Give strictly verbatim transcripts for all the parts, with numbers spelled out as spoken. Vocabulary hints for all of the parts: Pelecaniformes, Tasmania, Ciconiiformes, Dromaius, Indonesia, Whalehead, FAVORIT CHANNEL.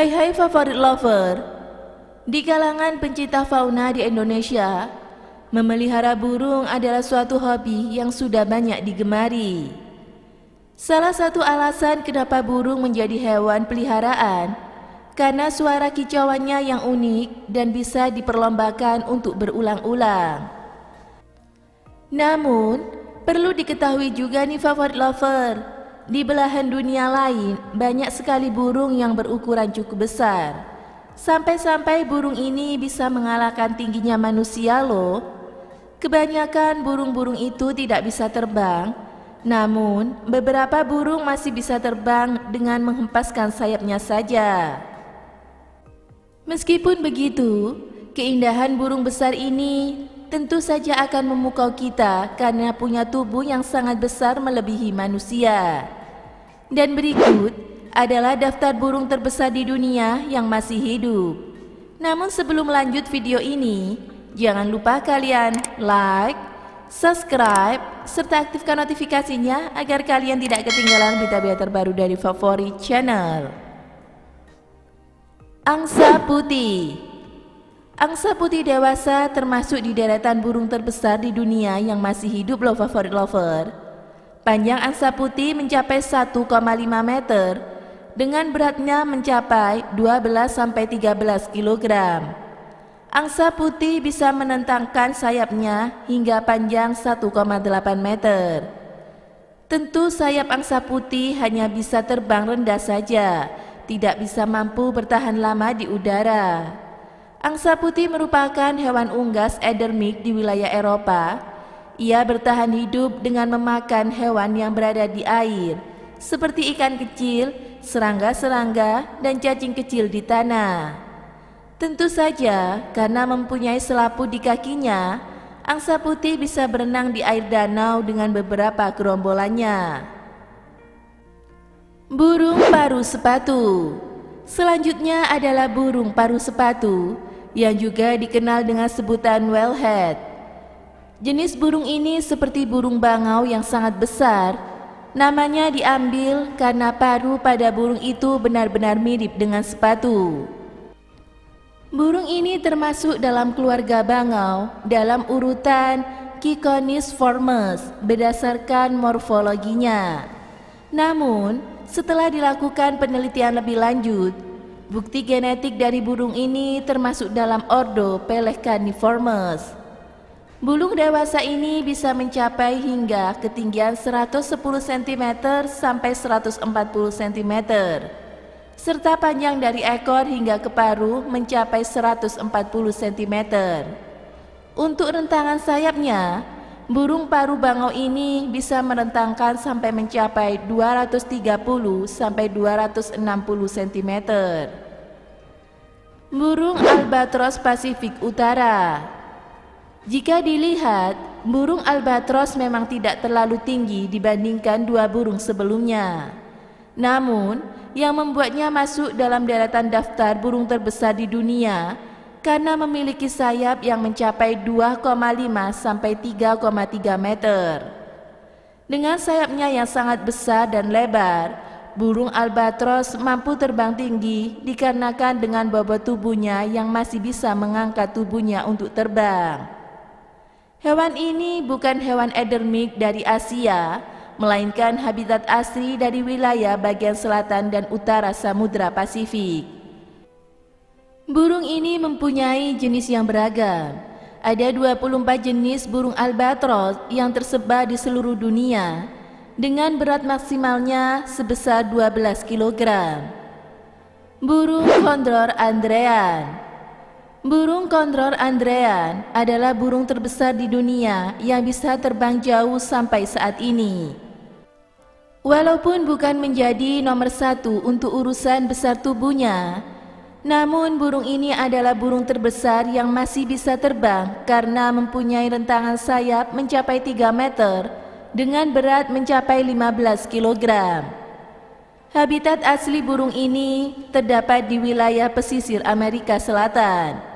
Hai-hai favorit lover, di kalangan pencinta fauna di Indonesia, memelihara burung adalah suatu hobi yang sudah banyak digemari. Salah satu alasan kenapa burung menjadi hewan peliharaan, karena suara kicauannya yang unik dan bisa diperlombakan untuk berulang-ulang. Namun, perlu diketahui juga nih favorit lover, di belahan dunia lain, banyak sekali burung yang berukuran cukup besar. Sampai-sampai burung ini bisa mengalahkan tingginya manusia loh. Kebanyakan burung-burung itu tidak bisa terbang. Namun, beberapa burung masih bisa terbang dengan menghempaskan sayapnya saja. Meskipun begitu, keindahan burung besar ini tentu saja akan memukau kita karena punya tubuh yang sangat besar melebihi manusia. Dan berikut adalah daftar burung terbesar di dunia yang masih hidup. Namun sebelum lanjut video ini, jangan lupa kalian like, subscribe, serta aktifkan notifikasinya agar kalian tidak ketinggalan berita-berita terbaru dari Favorit Channel. Angsa putih. Angsa putih dewasa termasuk di deretan burung terbesar di dunia yang masih hidup loh favorit lover. Panjang angsa putih mencapai satu koma lima meter, dengan beratnya mencapai dua belas sampai tiga belas kilogram. Angsa putih bisa menentangkan sayapnya hingga panjang satu koma delapan meter. Tentu sayap angsa putih hanya bisa terbang rendah saja, tidak bisa mampu bertahan lama di udara. Angsa putih merupakan hewan unggas endemik di wilayah Eropa. Ia bertahan hidup dengan memakan hewan yang berada di air, seperti ikan kecil, serangga-serangga, dan cacing kecil di tanah. Tentu saja, karena mempunyai selaput di kakinya, angsa putih bisa berenang di air danau dengan beberapa gerombolannya. Burung paruh sepatu. Selanjutnya adalah burung paruh sepatu, yang juga dikenal dengan sebutan whalehead. Jenis burung ini seperti burung bangau yang sangat besar. Namanya diambil karena paruh pada burung itu benar-benar mirip dengan sepatu. Burung ini termasuk dalam keluarga bangau dalam urutan Ciconiiformes berdasarkan morfologinya. Namun, setelah dilakukan penelitian lebih lanjut, bukti genetik dari burung ini termasuk dalam ordo Pelecaniformes. Burung dewasa ini bisa mencapai hingga ketinggian seratus sepuluh sentimeter sampai seratus empat puluh sentimeter, serta panjang dari ekor hingga ke paruh mencapai seratus empat puluh sentimeter. Untuk rentangan sayapnya, burung paruh bangau ini bisa merentangkan sampai mencapai dua ratus tiga puluh sampai dua ratus enam puluh sentimeter. Burung albatros Pasifik Utara. Jika dilihat, burung albatros memang tidak terlalu tinggi dibandingkan dua burung sebelumnya. Namun, yang membuatnya masuk dalam deretan daftar burung terbesar di dunia karena memiliki sayap yang mencapai dua koma lima sampai tiga koma tiga meter. Dengan sayapnya yang sangat besar dan lebar, burung albatros mampu terbang tinggi dikarenakan dengan bobot tubuhnya yang masih bisa mengangkat tubuhnya untuk terbang. Hewan ini bukan hewan endemik dari Asia, melainkan habitat asli dari wilayah bagian selatan dan utara Samudra Pasifik. Burung ini mempunyai jenis yang beragam. Ada dua puluh empat jenis burung albatros yang tersebar di seluruh dunia, dengan berat maksimalnya sebesar dua belas kilogram. Burung kondror Andrean. Burung kondror Andrean adalah burung terbesar di dunia yang bisa terbang jauh sampai saat ini. Walaupun bukan menjadi nomor satu untuk urusan besar tubuhnya, namun burung ini adalah burung terbesar yang masih bisa terbang karena mempunyai rentangan sayap mencapai tiga meter dengan berat mencapai lima belas kilogram. Habitat asli burung ini terdapat di wilayah pesisir Amerika Selatan.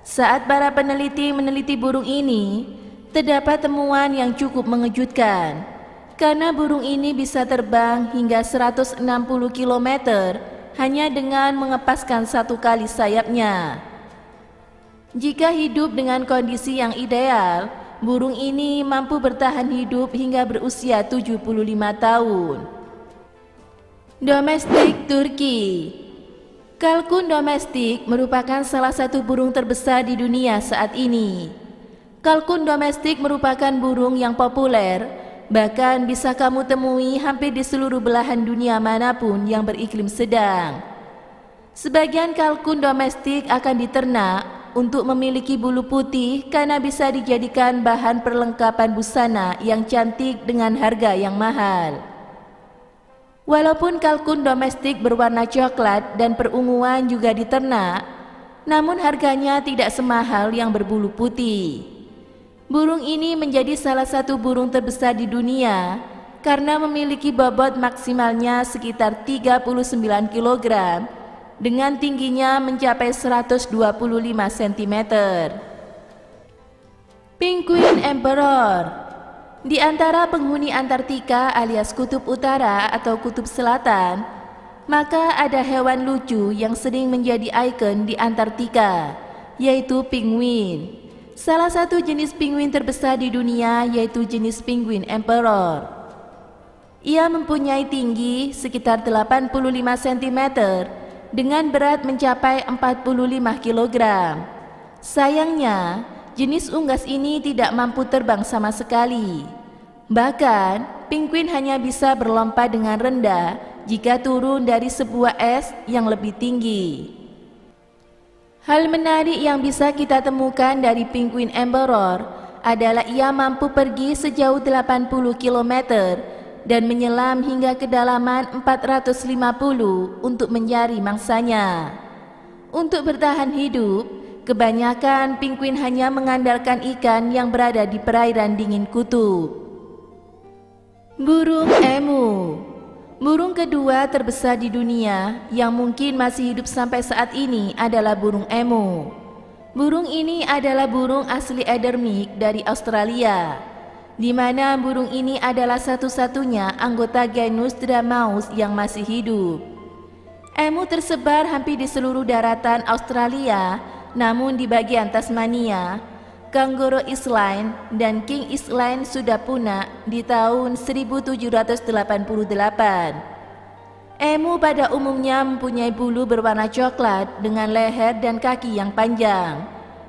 Saat para peneliti meneliti burung ini, terdapat temuan yang cukup mengejutkan, karena burung ini bisa terbang hingga seratus enam puluh kilometer hanya dengan mengepaskan satu kali sayapnya. Jika hidup dengan kondisi yang ideal, burung ini mampu bertahan hidup hingga berusia tujuh puluh lima tahun. Domestik Turki. Kalkun domestik merupakan salah satu burung terbesar di dunia saat ini. Kalkun domestik merupakan burung yang populer, bahkan bisa kamu temui hampir di seluruh belahan dunia manapun yang beriklim sedang. Sebagian kalkun domestik akan diternak untuk memiliki bulu putih karena bisa dijadikan bahan perlengkapan busana yang cantik dengan harga yang mahal. Walaupun kalkun domestik berwarna coklat dan perunguan juga diternak, namun harganya tidak semahal yang berbulu putih. Burung ini menjadi salah satu burung terbesar di dunia karena memiliki bobot maksimalnya sekitar tiga puluh sembilan kilogram dengan tingginya mencapai seratus dua puluh lima sentimeter. Penguin Emperor. Di antara penghuni Antartika alias Kutub Utara atau Kutub Selatan, maka ada hewan lucu yang sering menjadi ikon di Antartika, yaitu penguin. Salah satu jenis penguin terbesar di dunia yaitu jenis penguin Emperor. Ia mempunyai tinggi sekitar delapan puluh lima sentimeter dengan berat mencapai empat puluh lima kilogram. Sayangnya, jenis unggas ini tidak mampu terbang sama sekali. Bahkan, penguin hanya bisa berlompat dengan rendah jika turun dari sebuah es yang lebih tinggi. Hal menarik yang bisa kita temukan dari penguin Emperor adalah ia mampu pergi sejauh delapan puluh kilometer dan menyelam hingga kedalaman empat ratus lima puluh untuk mencari mangsanya. Untuk bertahan hidup, kebanyakan penguin hanya mengandalkan ikan yang berada di perairan dingin kutub. Burung emu. Burung kedua terbesar di dunia yang mungkin masih hidup sampai saat ini adalah burung emu. Burung ini adalah burung asli endemik dari Australia, di mana burung ini adalah satu-satunya anggota genus Dromaius yang masih hidup. Emu tersebar hampir di seluruh daratan Australia, namun di bagian Tasmania, Kangaroo Island dan King Island sudah punah di tahun seribu tujuh ratus delapan puluh delapan. Emu pada umumnya mempunyai bulu berwarna coklat dengan leher dan kaki yang panjang.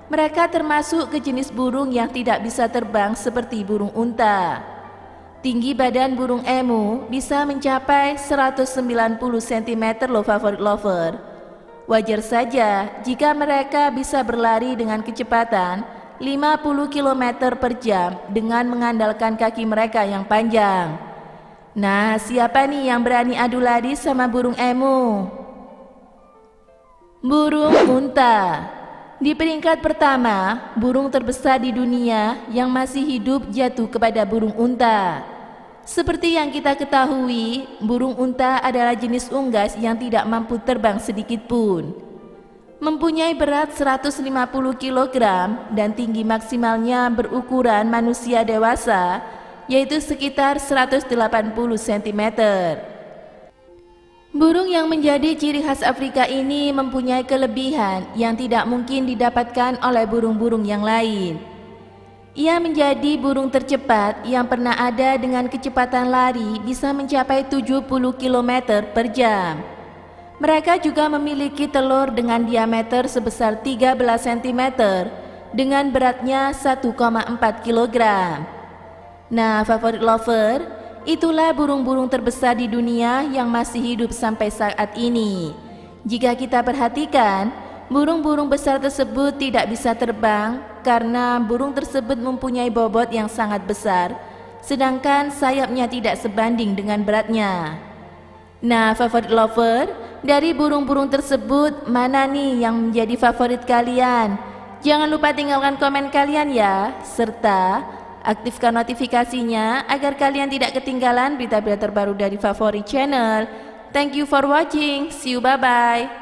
Mereka termasuk ke jenis burung yang tidak bisa terbang seperti burung unta. Tinggi badan burung emu bisa mencapai seratus sembilan puluh sentimeter loh favorit lover. Wajar saja jika mereka bisa berlari dengan kecepatan lima puluh kilometer per jam dengan mengandalkan kaki mereka yang panjang. Nah, siapa nih yang berani adu lari sama burung emu? Burung unta. Di peringkat pertama, burung terbesar di dunia yang masih hidup jatuh kepada burung unta. Seperti yang kita ketahui, burung unta adalah jenis unggas yang tidak mampu terbang sedikitpun. Mempunyai berat seratus lima puluh kilogram dan tinggi maksimalnya berukuran manusia dewasa, yaitu sekitar seratus delapan puluh sentimeter. Burung yang menjadi ciri khas Afrika ini mempunyai kelebihan yang tidak mungkin didapatkan oleh burung-burung yang lain. Ia menjadi burung tercepat yang pernah ada dengan kecepatan lari bisa mencapai tujuh puluh kilometer per jam. Mereka juga memiliki telur dengan diameter sebesar tiga belas sentimeter dengan beratnya satu koma empat kilogram. Nah, favorit lover, itulah burung-burung terbesar di dunia yang masih hidup sampai saat ini. Jika kita perhatikan, burung-burung besar tersebut tidak bisa terbang karena burung tersebut mempunyai bobot yang sangat besar, sedangkan sayapnya tidak sebanding dengan beratnya. Nah, favorit lover, dari burung-burung tersebut, mana nih yang menjadi favorit kalian? Jangan lupa tinggalkan komen kalian ya, serta aktifkan notifikasinya agar kalian tidak ketinggalan berita-berita terbaru dari Favorit Channel. Thank you for watching. See you, bye-bye.